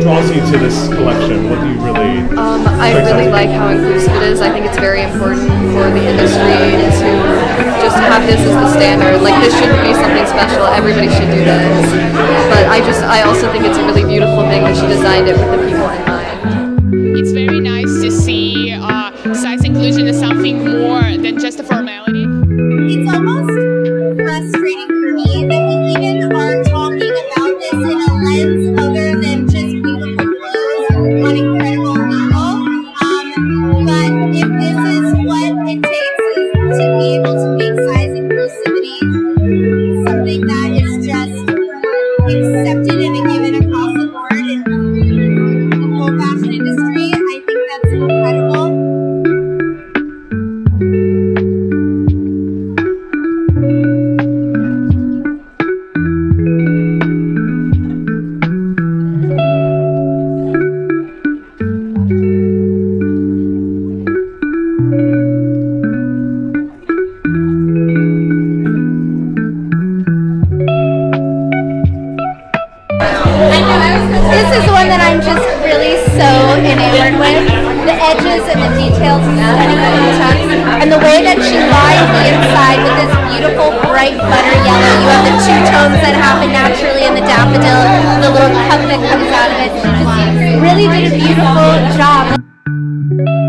What draws you to this collection? What do you really? I really like how inclusive it is. I think it's very important for the industry to just have this as the standard. Like, this shouldn't be something special. Everybody should do this. But I also think it's a really beautiful thing that she designed it with the people in mind. It's very nice to see size inclusion as something more than just a formality. It's almost frustrating for me that we even are talking about this in a lens other than just beautiful clothes on incredible people. But if this is what it takes to be able to make size inclusivity something that is just accepted and given across the board in the whole fashion industry, I think that's incredible. This is the one that I'm just really so enamored with. The edges and the details and the cutting of the tucks, and the way that she lined the inside with this beautiful bright butter yellow. You have the two tones that happen naturally in the daffodil, the little cup that comes out of it. She just really did a beautiful job.